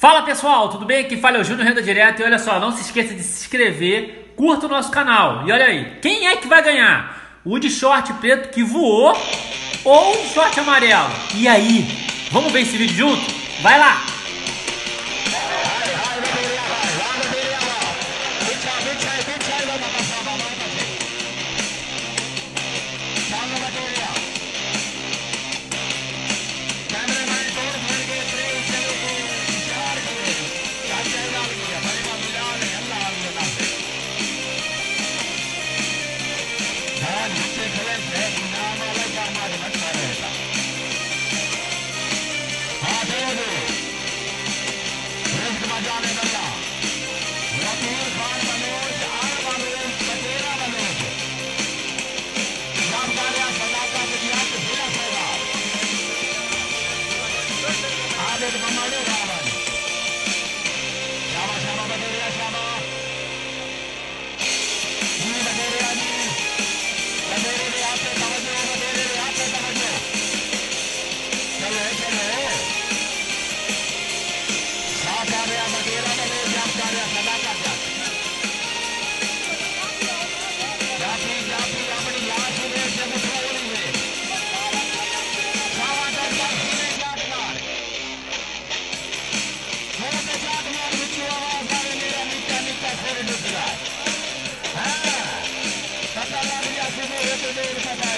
Fala pessoal, tudo bem? Aqui fala o Júnior Renda Direta e olha só, não se esqueça de se inscrever, curta o nosso canal. E olha aí, quem é que vai ganhar? O de short preto que voou ou o de short amarelo? E aí, vamos ver esse vídeo junto? Vai lá! Thank you.